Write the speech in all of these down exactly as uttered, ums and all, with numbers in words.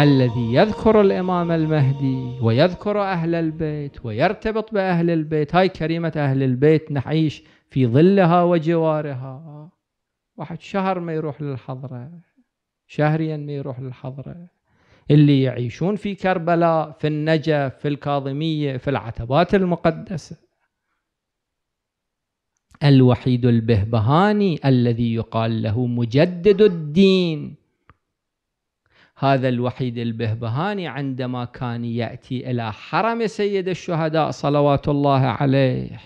الذي يذكر الإمام المهدي ويذكر أهل البيت ويرتبط بأهل البيت، هاي كريمة أهل البيت، نعيش في ظلها وجوارها. واحد شهر ما يروح للحضرة، شهريا ما يروح للحضرة. اللي يعيشون في كربلاء، في النجف، في الكاظمية، في العتبات المقدسة. الوحيد البهبهاني الذي يقال له مجدد الدين، هذا الوحيد البهبهاني عندما كان يأتي إلى حرم سيد الشهداء صلوات الله عليه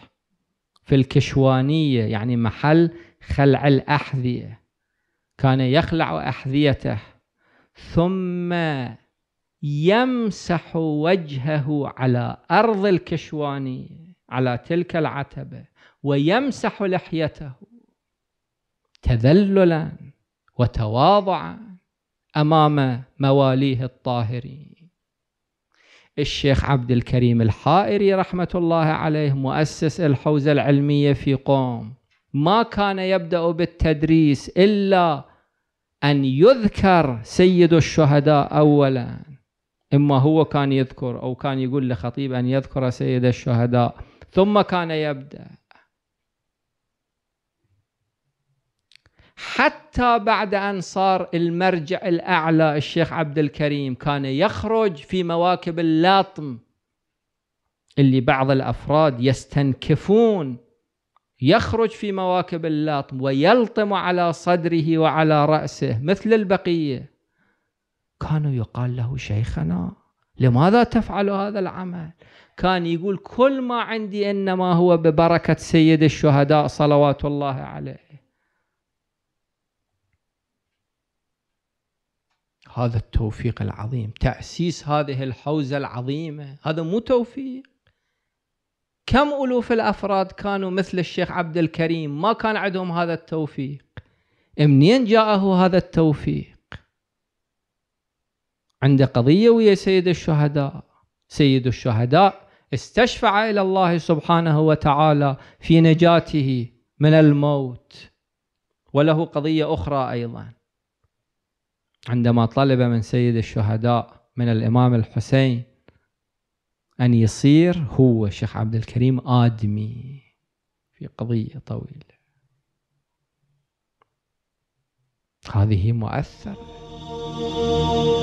في الكشوانية، يعني محل خلع الأحذية، كان يخلع أحذيته ثم يمسح وجهه على أرض الكشوانية، على تلك العتبة، ويمسح لحيته تذللا وتواضعا أمام مواليه الطاهرين. الشيخ عبد الكريم الحائري رحمة الله عليه مؤسس الحوزة العلمية في قم ما كان يبدأ بالتدريس إلا أن يذكر سيد الشهداء أولا، إما هو كان يذكر أو كان يقول لخطيب أن يذكر سيد الشهداء، ثم كان يبدأ. حتى بعد أن صار المرجع الأعلى الشيخ عبد الكريم كان يخرج في مواكب اللطم اللي بعض الأفراد يستنكفون، يخرج في مواكب اللطم ويلطم على صدره وعلى رأسه مثل البقية. كانوا يقال له شيخنا لماذا تفعل هذا العمل؟ كان يقول كل ما عندي إنما هو ببركة سيد الشهداء صلوات الله عليه. هذا التوفيق العظيم، تأسيس هذه الحوزة العظيمة، هذا مو توفيق. كم ألوف الأفراد كانوا مثل الشيخ عبد الكريم ما كان عندهم هذا التوفيق. منين جاءه هذا التوفيق؟ عنده قضية ويا سيد الشهداء، سيد الشهداء استشفع إلى الله سبحانه وتعالى في نجاته من الموت، وله قضية أخرى أيضا عندما طلب من سيد الشهداء من الإمام الحسين أن يصير هو الشيخ عبد الكريم آدمي، في قضية طويلة. هذه مؤثرة.